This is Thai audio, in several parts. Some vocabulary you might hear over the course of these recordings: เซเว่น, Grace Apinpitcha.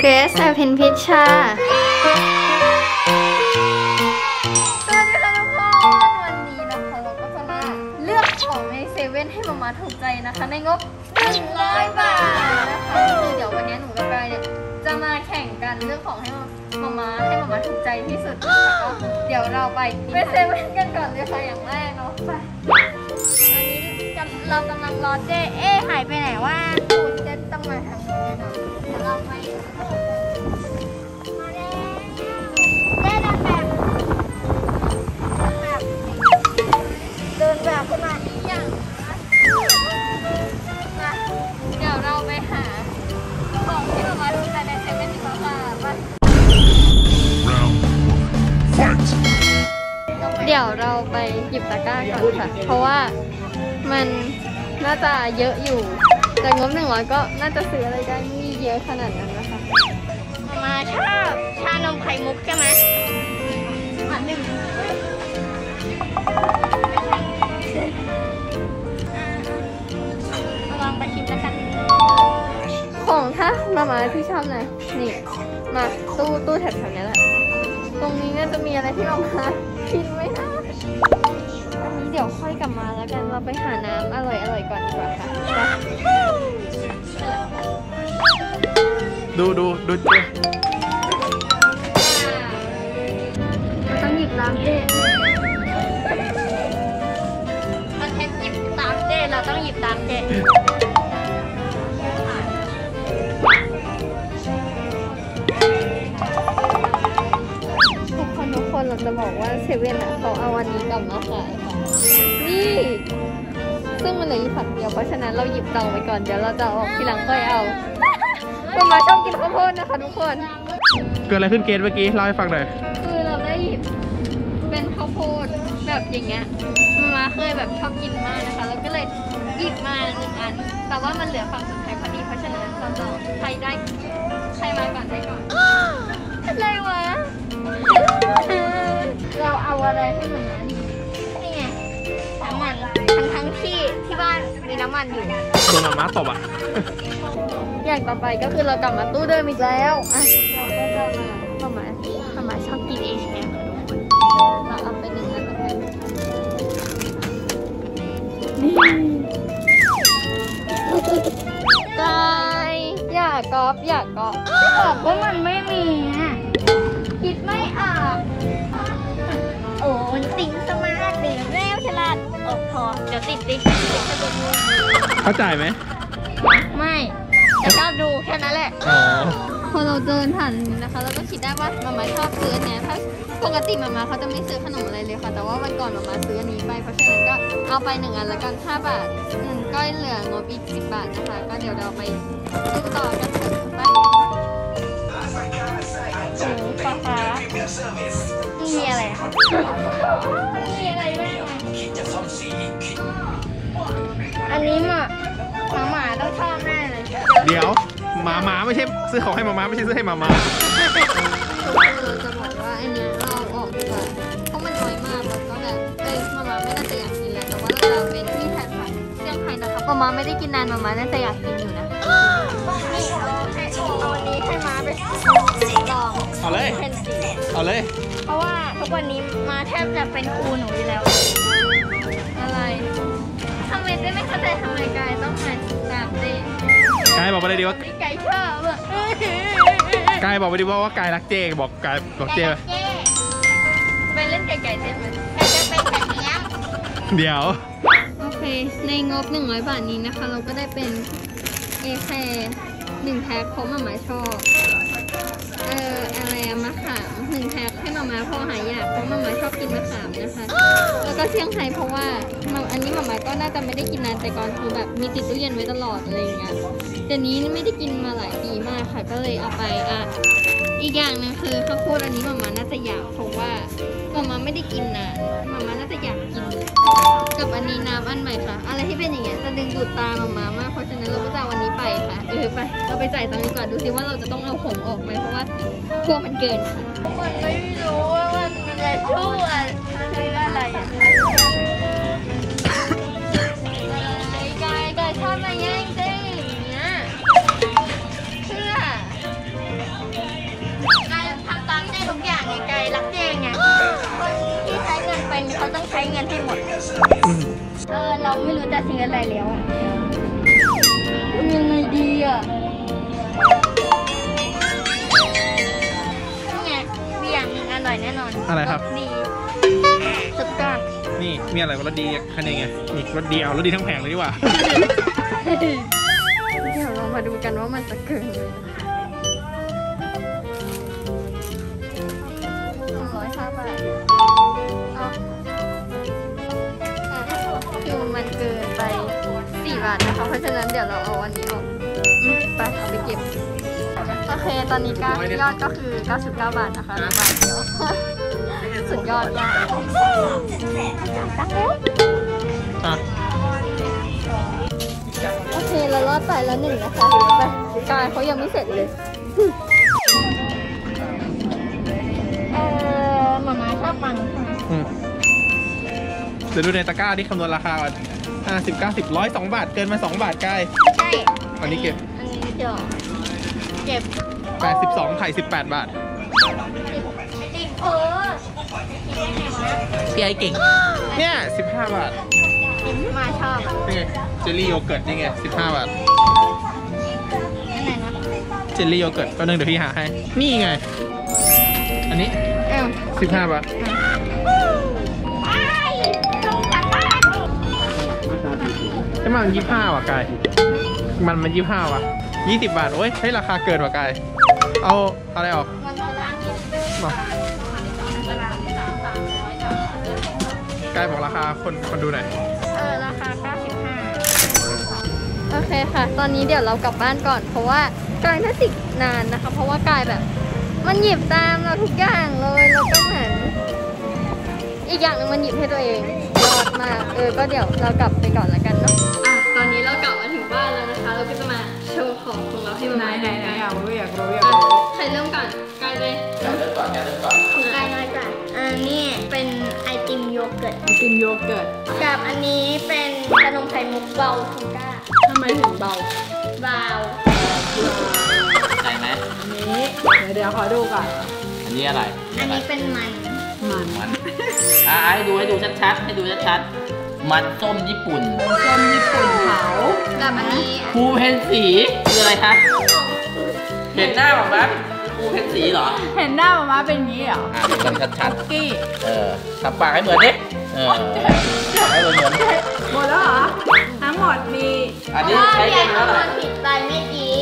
เกรซ อภินพิชชาให้มาถูกใจนะคะในงบ100 บาทนะคะคือเดี๋ยววันนี้หนูกับกายเนี่ยจะมาแข่งกันเรื่องของให้มาถูกใจที่สุดนะคะเดี๋ยวเราไปเซเว่นกันก่อนเลยค่ะอย่างแรกเนาะไปตอนนี้เรากำลังรอเจเอ๊หายไปไหนว่าตูดเจต้องมาทางนี้เนาะเดี๋ยวเราไปมาแล้วเจ๊เดินแบบขึ้นมาอย่างเดี๋ยวเราไปหาของที่เรามาดูแต่ในเซเว่นดีกว่าค่ะเดี๋ยวเราไปหยิบตะกร้าก่อนค่ะเพราะว่ามันน่าจะเยอะอยู่แต่งบ100ก็น่าจะซื้ออะไรได้ไม่เยอะขนาดนั้นนะคะมาชอบชานมไข่มุกใช่ไหมมาหนึ่งของถ้ามาที่ชอบนะนี่มาตู้แถบๆนี้แหละตรงนี้น่าจะมีอะไรที่เรามากินไหมนะอันนี้เดี๋ยวค่อยกลับมาแล้วกันเราไปหาน้ำอร่อยๆก่อนดีกว่าค่ะดูต้องหยิบน้ำเด้เราแค่หยิบตามเด้เราต้องหยิบตามเด้เราจะบอกว่าเซเว่นอ่ะเขาเอาวันนี้กลับมาขายค่ะนี่ซึ่งมันเหลืออยู่ฝักเดียวเพราะฉะนั้นเราหยิบตองไปก่อนเดี๋ยวเราจะออกทีหลังค่อยเอามันมาชอบกินข้าวโพดนะคะทุกคนเกิดอะไรขึ้นเกณฑ์เมื่อกี้เล่าให้ฟังหน่อยคือเราได้หยิบเป็นข้าวโพดแบบอย่างเงี้ยมาเคยแบบชอบกินมากนะคะแล้วก็เลยหยิบมา1 อันแต่ว่ามันเหลือฝั่งสุดท้ายพอดีเพราะฉะนั้นเราจะใครได้ใครมาก่อนได้ก่อนอะไรวะเราเอาอะไรให้เหมือนนั้นนี่ไงน้ำมันทั้งที่บ้านมีน้ำมันอยู่โดนม้าตบอ่ะอย่างต่อไปก็คือเรากลับมาตู้เดิมอีกแล้วอ่ะเราก็จะมาชอบกินเอชแอลค่ะทุกคนเราเอาไปนึ่งแล้วกันตายอย่ากอบบอกว่ามันไม่มีอ่ะคิดไม่ออกโอ้ยติงสมาร์ทเดี๋ยวเร็วฉลาดออกพอเดี๋ยวติดจะโดนเข้าใจไหมไม่จะกล้าดูแค่นั้นแหละพอเราเดินผ่านนะคะเราก็คิดได้ว่ามาม่าชอบซื้ออันนี้ถ้าปกติมาม่าเขาจะไม่ซื้อขนมอะไรเลยค่ะแต่ว่าวันก่อนมาม่าซื้ออันนี้ไปเพราะฉะนั้นก็เอาไป1 อันแล้วกัน5 บาทก็เหลืองบอีก10 บาทนะคะก็เดี๋ยวเราไปซื้อต่อกันไปป้าคะมีอะไรคะมีอะไรบ้างอันนี้หมาต้องชอบแน่เลยเดี๋ยวหมาไม่ใช่ซื้อของให้หมาไม่ใช่ซื้อให้หมาเราจะบอกว่าอันนี้เราออกดีกว่าเพราะมันน้อยมากแล้วก็แบบหมาไม่น่าจะอยากกินแล้วแต่ว่าเราเป็นที่แทนฝันเสี่ยงไข่นะคะหมาไม่ได้กินนานหมาน่าจะอยากกินอยู่นะเอาวันนี้ให้หมาไปลองเอาเลยเพราะว่าทุกวันนี้มาแทบจะเป็นครูหนูอยู่แล้วอะไรทำไมเจ๊ไม่เข้าใจทำไมกายต้องมาตามเจ๊กายบอกไปเลยดีว่ากายชอบกายบอกไปดีว่ากายรักเจ๊บอกกายบอกเจ๊ไปเล่นไก่เจ๊มันกายจะเป็นแบบนี้เดี๋ยวโอเคในงบ100 บาทนี้นะคะเราก็ได้เป็นเอแคร์1 แพ็คเพราะหมาชอบอะไรมะขาม1 แพ็คให้มาม่าพอหายอยากเพราะมาม่าชอบกินมะขามนะคะแล้วก็เสี่ยงไฮ้เพราะว่าอันนี้มาม่าก็น่าจะไม่ได้กินนานแต่ก่อนคือแบบมีติดตู้เย็นไว้ตลอดอะไรอย่างเงี้ยแต่นี้ไม่ได้กินมาหลายปีมากค่ะก็เลยเอาไปอีกอย่างนึงคือข้าวโพดอันนี้มาม่าน่าจะอยากเพราะว่ามาม่าไม่ได้กินนานมาม่าน่าจะอยากกินกับอันนี้น้ำอันใหม่ค่ะอะไรที่เป็นอย่างเงี้ยจะดึงดูดตามาม่ามากเพราะฉะนั้นเราก็จะวันนี้ไปค่ะไปเราไปจ่ายตังค์ก่อนดูซิว่าเราจะต้องเอาผงออกไหมเพราะว่าพวกมันเกินค่ะมันไม่รู้ว่ามันจะช่วยคืออะไรกายชอบอะไร ใช้เงินให้หมดเราไม่รู้จะซื้ออะไรแล้วอ่ะยังไงดีอ่ะนี่มีอย่างหนึ่งอร่อยแน่นอนอะไรครับดีสุดยอดนี่มีอะไรรสดีคันนี้ไงอีกรสดีเอารสดีทั้งแผงเลยดีกว่าเดี๋ยวเรามาดูกันว่ามันจะเกินเลย205 บาทคือมันเกินไป4 บาทนะคะเพราะฉะนั้นเดี๋ยวเราเอาวันนี้ออกไปเอาไปเก็บโอเคตอนนี้ก็ยอดก็คือ99 บาทนะคะแล้วก็เดี๋ยวสุดยอดมากโอเคเรารอดไปแล้ว1นะคะไปกายเขายังไม่เสร็จเลยมาชอบปังเดี๋ยวดูในตะกร้าที่คำนวณราคาก่อน50 90 100 2 บาทเกินมา2 บาทใกล้ใช่อันนี้เก็บอันนี้เก็บ82ไข่18 บาทพี่ไอ้เก่งเนี่ย15 บาทมาชอบนี่ไงเจลลี่โยเกิร์ตนี่ไง15 บาทอะไรนะเจลลี่โยเกิร์ตตัวนึงเดี๋ยวพี่หาให้นี่ไงอันนี้15 บาทไอ้มัน25ว่ะกายมัน25ว่ะ20 บาทโอ้ยให้ราคาเกินว่ะกายเอาอะไรออกกายบอกราคาคนดูหน่อยราคา95โอเคค่ะตอนนี้เดี๋ยวเรากลับบ้านก่อนเพราะว่ากายน่าติดนานนะคะเพราะว่ากายแบบมันหยิบตามเราทุกอย่างเลยเราก็เหมือนอีกอย่างนึงมันหยิบให้ตัวเองยอดมากก็เดี๋ยวเรากลับไปก่อนละกันเนาะตอนนี้เรากลับมาถึงบ้านแล้วนะคะเราก็จะมาโชว์ของของเราให้มันไหนอยากรู้ใครเริ่มก่อนกายเลยเริ่มก่อนของกายน้อยกว่านี่เป็นไอติมโยเกิร์ตกับอันนี้เป็นขนมไข่มุกเบาทูก้าทำไมถึงเบาเดี๋ยวขอดูก่อนอันนี้อะไรอันนี้เป็นมันให้ดูชัดมันส้มญี่ปุ่นเผากับอันนี้ภูเพนสีคืออะไรคะเห็นหน้าออกมาภูเพนสีเหรอเห็นหน้าออกมาเป็นงี้เหรอเป็นชัดกี้ทำปากให้เหมือนดิให้เหมือนหมดแล้วเหรอทั้งหมดมีอันนี้ใช้เงินเท่าไหร่ผิดไปเมื่อกี้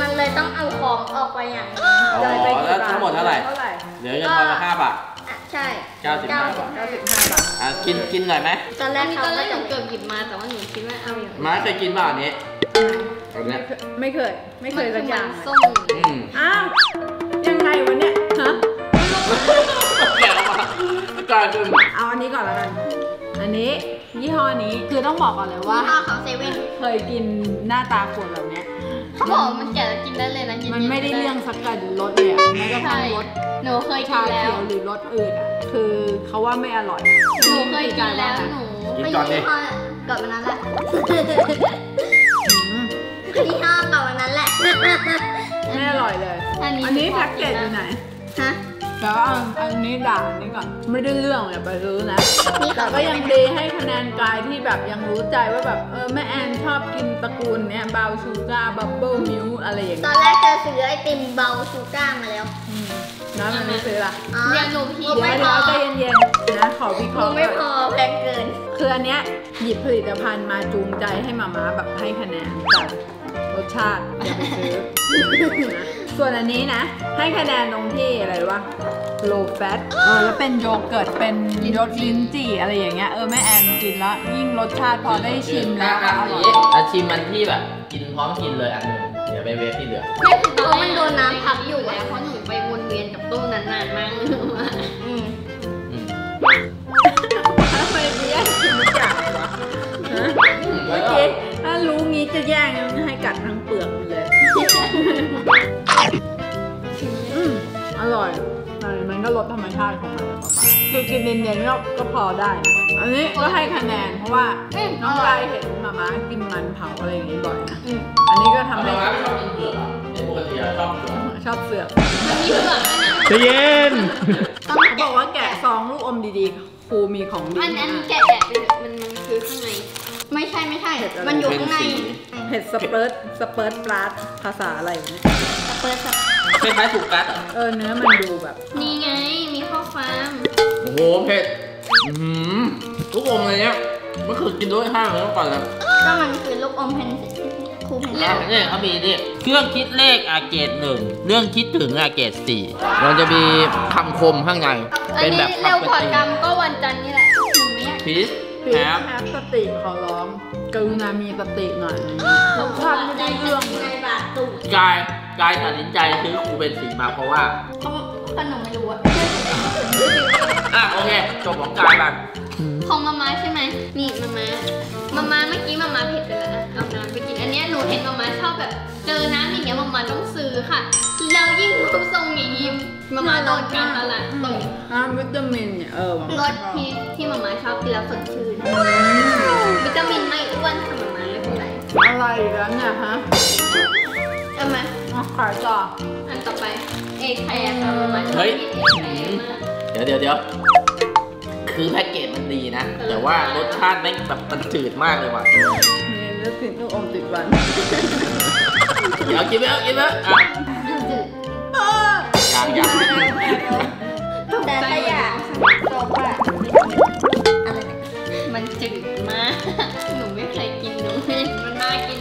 มันเลยต้องเอาของออกไปอย่างแล้วทั้งหมดเท่าไหร่เหลือเงินพอละ5 บาทใช่95 บาทกินหน่อยไหมตอนแรกหนูเกือบหยิบมาแต่ว่าหนูคิดว่าเอาอย่างมาเคยกินบ้านนี้ไม่เคยสักอย่างส้มอ้าวยังไงวันเนี้ยฮะเอาอันนี้ก่อนแล้วกันอันนี้ยี่ห้อนี้คือต้องบอกก่อนเลยว่าของเซเว่นเคยกินหน้าตาขวดแบบเนี้ยเขาบอกมันแก่แล้วกินได้เลยนะมันไม่ได้เรื่องสักการรสเลยอ่ะไม่ได้ทั้งรสหนูเคยกินแล้วหรือรสอื่นอ่ะคือเขาว่าไม่อร่อยหนูเคยกินแล้วหนูกินก่อนเลยก่อนวันนั้นแหละที่ห้องก่อนวันนั้นแหละไม่อร่อยเลยอันนี้แพ็กเกจอยู่ไหนฮะแล้วอันนี้ด่านี่ก่อนไม่ได้เรื่องเลยไปรู้นะแต่ก็ยังดีให้คะแนนกายที่แบบยังรู้ใจว่าแบบแม่แอนชอบกินตระกูลเนี้ยเบาชูการ์บับเบิ้ลมิลค์อะไรอย่างเงี้ยตอนแรกจะซื้อไอติมเบาชูการ์มาแล้วนะมันไม่ซื้อละยังหนูพี่ไม่พอใจเย็นๆนะขอวิเคราะห์ไม่พอแพงเกินคืออันเนี้ยหยิบผลิตภัณฑ์มาจูงใจให้มาม่าแบบให้คะแนนแต่รสชาติอย่าไปซื้อส่วนอันนี้นะให้คะแนนตรงที่อะไรวะlow fat แล้วเป็นโยเกิร์ตเป็นรสลิ้นจี่อะไรอย่างเงี้ยแม่แอนกินแล้วยิ่งรสชาติพอได้ชิมแล้วอร่อยแล้วชิมมันที่แบบกินพร้อมกินเลยอันนึงเดี๋ยวไปเวฟที่เหลือไม่คือเพราะมันโดนน้ำพับอยู่แล้วเพราะหนูไปวนเวียนกับตู้นั้นนานมากเลยว่าไปแย่งกินจัดวะเมื่อกี้ถ้ารู้งี้จะแย่งให้กัดทั้งเปลือกเลยอร่อยมันก็ลดธรรมชาติของมันต่อไปคือกินเย็นๆก็พอได้อันนี้ก็ให้คะแนนเพราะว่าน้องกายเห็นมาม่ากินมันเผาอะไรอย่างนี้บ่อยนะอันนี้ก็ทำให้ชอบกินเผือกปกติชอบเผือกเย็นต้องบอกว่าแกะซองลูกอมดีๆ รูมีของดีอันนั้นแกะแกะเป็นมันคือข้างในไม่ใช่ไม่ใช่มันอยู่ข้างในเห็ดสเปิร์ตปลาภาษาอะไรนี่สเปิร์ตเป็นไม้ถูกกัดเหรอเนื้อมันดูแบบนี่ไงมีข้าวฟ้ามโอ้โหเผ็ดลูกอมอะไรเนี้ยมันคือกินด้วยห้างแล้วก่อนแล้วก็มันคือลูกอมเพนครูเพนเนี่ยเขามีนี่เครื่องคิดเลขอาเกตหนึ่งเรื่องคิดถึงอาเกตสี่มันจะมีคำคมข้างในเป็นแบบเร็วกว่ากรรมก็วันจันทร์นี่แหละพีชครับสติขอร้องกรุณามีสติหน่อยเราทำไม่ได้เรื่องเลยกายตัดสินใจซื้อครูเป็นสีมาเพราะว่าขนมไม่รู้อะโอเคจบของกายบ้างของมาม่าใช่ไหมนี่มาม่าเมื่อกี้มาม่าเผ็ดไปแล้วนะเอาน้ำไปกินอันนี้หนูเห็นมาม่าชอบแบบเจอน้ำอย่างเงี้ยมาม่าต้องซื้อค่ะแล้วยิ่งรูปทรงอย่างนี้มาม่าโดนการตลาดตกวิตามินเนี่ยรสที่มาม่าชอบกินแล้วสดชื่นวิตามินไม่อ้วนค่ะมาม่าไม่เป็นไรอะไรแล้วเนี่ยฮะทำไมขายต่ออันต่อไปเอแคร์ค่ะมาม่าชอบกินเอแคร์มากเดี๋ยวคือแพ็กเกจมันดีนะแต่ว่ารสชาติแม่งแบบมันจืดมากเลยว่ะนี่รสติดลูกอมติดหวานเดี๋ยวกินแล้วอ่ะจืดอย่างแต่ถ้าอยากจบอะอะไรนะมันจืดมากหนูไม่เคยกินหนูมันน่ากิน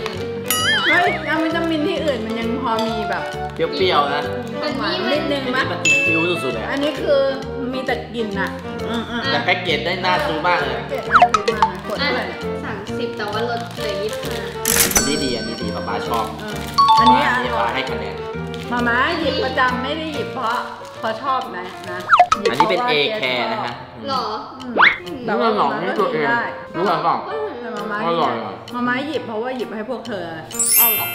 เฮ้ยเอาวิตามินที่อื่นมันยังพอมีแบบเปรี้ยวๆนะหวานนิดนึงมั้ยฟิวสุดๆเลยอันนี้คือมีแต่กลิ่นอะแต่แพ็กเกจได้น่าซื้อมากเลยแพ็กเกจน่าซื้อมากกดเท่าไหร่30แต่ว่าลดเหลือ25อันนี้ดีป้าชอบอันนี้ป้าให้คะแนนมาหยิบประจำไม่ได้หยิบเพราะชอบนะอันนี้เป็นเอแคร์นะฮะหรอแต่ว่าหลอกไม่ตัวเองรู้หรือเปล่ามาม่าหยิบเพราะว่าหยิบให้พวกเธอเอาหรอ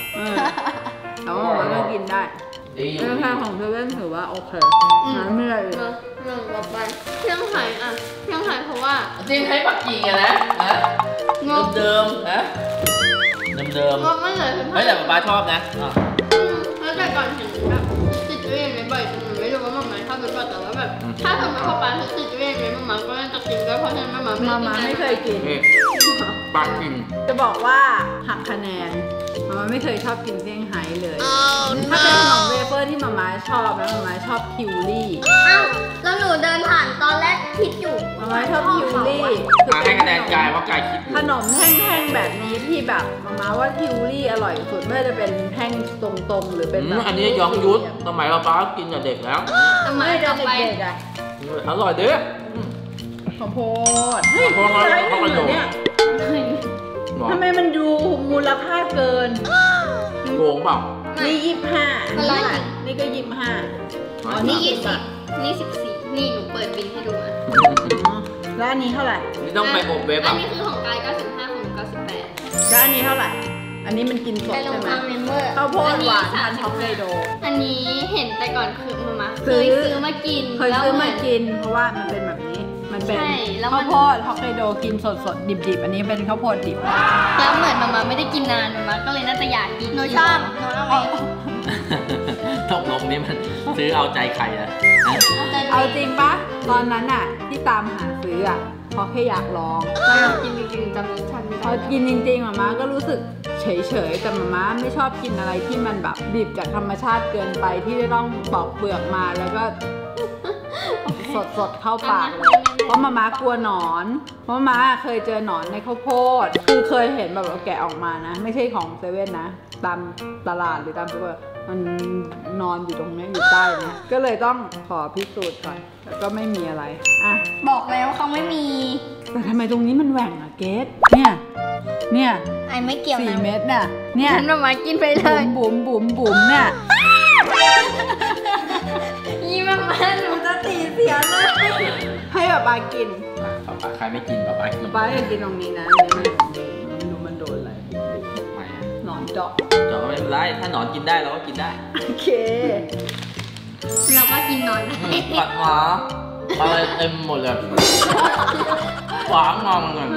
แต่ว่ามาม่ากินได้ราคาของเซเว่นถือว่าโอเคน้ำไม่ไหลหนึ่งต่อไปเครื่องหายเพราะว่าจริงใช้ปักกิ่งอะนะเดิมก็ไม่เลยเฮ้ยแต่ป้าชอบนะแล้วแต่ก่อนเห็นแบบติดเวียนไม่บ่อยจนไม่รู้ว่ามันไม่ชอบหรือเปล่าแต่ว่าแบบถ้าทำให้ป้าติดเวียนไม่มันก็จะกินด้วยเพราะฉะนั้นมาไม่เคยกินปักกิ่งจะบอกว่าหักคะแนนมาไม่เคยชอบกินเซี่ยงไฮ้เลยถ้าเป็นขนมเวเฟอร์ที่มาชอบนะมาชอบคิวรี่อ้าวแล้วหนูเดินผ่านตอนแรกคิดอยู่มาชอบคิวรี่มาให้คะแนนกายเพราะกายคิดขนมแท่งๆแบบนี้ที่แบบมาว่าคิวรี่อร่อยสุดไม่ว่าจะเป็นแท่งตรงๆหรือเป็นแบบอันนี้ย้อนยุทธสมัยเราป้ากินกับเด็กแล้วทำไมเด็กอ่ะอร่อยดิข้าวโพดเฮ้ยข้าวโพดเนี่ยทำไมมันดูมูลค่าเกินโกงเปล่านี่25นี่ก็25นี่20นี่14นี่หนูเปิดบินให้ดูอ่ะแล้วอันนี้เท่าไหร่นี่ต้องไปอบเว็บอ่ะอันนี้คือของกาย95ของหนู98แล้วอันนี้เท่าไหร่อันนี้มันกินสดใช่ไหมข้าวโพดหวานทานช็อกโกแลตอันนี้เห็นแต่ก่อนคือมาซื้อมากินเพราะว่ามันเป็นแบบนี้มันเป็นข้าวโพดฮอกไกโดกินสดๆดิบๆอันนี้เป็นข้าวโพดดิบแล้วเหมือนมาไม่ได้กินนานมาก็เลยน่าจะอยากกินหนูชอบหนูเอาไปตกลงนี่มันซื้อเอาใจใครนะเอาจริงปะตอนนั้นอ่ะที่ตามหาซื้ออ่ะเพราะแค่อยากลองแล้วกินจริงๆจำรสชาติไม่ได้พอกินจริงๆมาก็รู้สึกเฉยๆแต่มาไม่ชอบกินอะไรที่มันแบบดิบจากธรรมชาติเกินไปที่จะต้องปอกเปลือกมาแล้วก็สดเข้าปากเลยเพราะมากลัวหนอนเพราะมาเคยเจอหนอนในข้าวโพดคือเคยเห็นแบบแกะออกมานะไม่ใช่ของเซเว่นนะตามตลาดหรือตามซูเปอร์มันนอนอยู่ตรงนี้อยู่ใต้นะก็เลยต้องขอพิสูจน์ก่อนแล้วก็ไม่มีอะไรอ่ะบอกแล้วเขาไม่มีแต่ทำไมตรงนี้มันแหว่งอะเกสเนี่ยไอไม่เกี่ยวนะ4 เม็ดน่ะเนี่ยฉันมากินไปเลยบุ๋มเนี่ยยี่มากๆหนูจะตีเสียเลยให้แบบปลากินปลาใครไม่กินปลากินปลาจะกินตรงนี้นะไม่รู้มันโดนอะไรหนอนเจาะไม่เป็นไรถ้าหนอนกินได้เราก็กินได้โอเคเราก็กินหนอนปัดหมาอะไรเต็มหมดเลยหวานงอมเงิน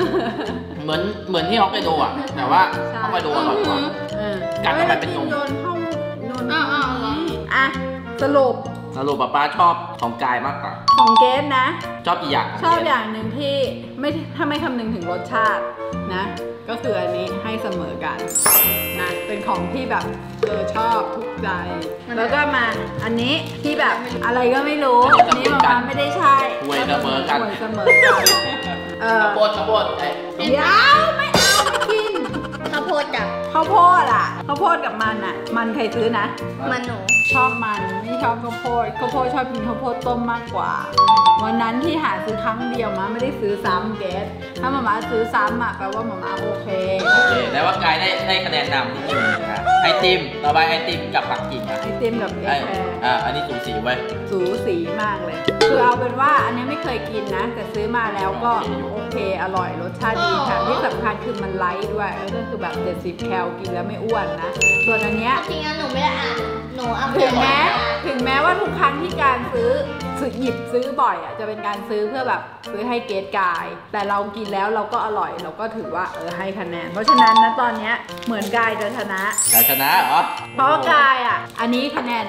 เหมือนที่ฮอกไกโดอ่ะแต่ว่าฮอกไกโดอร่อยกว่ากัดเข้าไปเป็นนมโดนเข้าอ่ะสรุป สรุปป๊าชอบของกายมากกว่าของเกสนะชอบอีกอย่างชอบอย่างหนึ่งที่ไม่ถ้าไม่คำนึงถึงรสชาตินะก็คืออันนี้ให้เสมอกันนะเป็นของที่แบบชอบถูกใจแล้วก็มาอันนี้ที่แบบอะไรก็ไม่รู้นี่มันไม่ได้ใช่ห่วยเสมอกันข้าวโพดเดี๋ยวไม่เอาไม่กินข้าวโพดอ่ะข้าวโพดกับมันอ่ะมันใครซื้อนะมันหนูชอบมันไม่ชอบข้าวโพดชอบกินข้าวโพดต้มมากกว่าวันนั้นที่หาซื้อครั้งเดียวมาไม่ได้ซื้อซ้ำเกสถ้ามาซื้อซ้ำอ่ะแปลว่ามาโอเคแต่ว่ากายได้คะแนนนำนิดนึงนะไอติมต่อไปไอติมกับปักกิ่งไอติมกับเอแคร์อันนี้สูสีไว้สูสีมากเลยคือเอาเป็นว่าอันนี้ไม่เคยกินนะแต่ซื้อมาแล้วก็โอเคอร่อยรสชาติดีค่ะที่สำคัญคือมันไลท์ด้วยก็คือแบบ70แคลกินแล้วไม่อ้วนนะส่วนอันเนี้ยจริงๆหนูไม่ได้อ่านหนูอ่านถึงแม้ว่าทุกครั้งที่การซื้อหยิบซื้อบ่อยอ่ะจะเป็นการซื้อเพื่อแบบซื้อให้เกสกายแต่เรากินแล้วเราก็อร่อยเราก็ถือว่าให้คะแนนเพราะฉะนั้นนะตอนเนี้ยเหมือนกายจะชนะเหรอเพราะกายอ่ะอันนี้คะแนน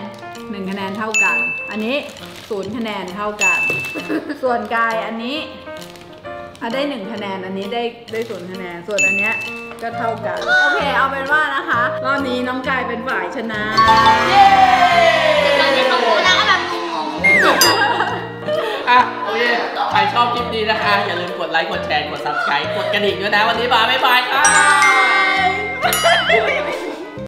1คะแนนเท่ากันอันนี้0คะแนนเท่ากันส่วนกายอันนี้ได้1คะแนนอันนี้ได้0คะแนนส่วนอันเนี้ยก็เท่ากันโอเคเอาเป็นว่านะคะรอบนี้น้องกายเป็นฝ่ายชนะตอนนี้เขาพูดแล้วก็แบบงงโอเคใครชอบคลิปนี้นะคะอย่าลืมกดไลค์กดแชร์กด Subscribe กดกระดิ่งด้วยนะวันนี้บ๊ายบายค่ะ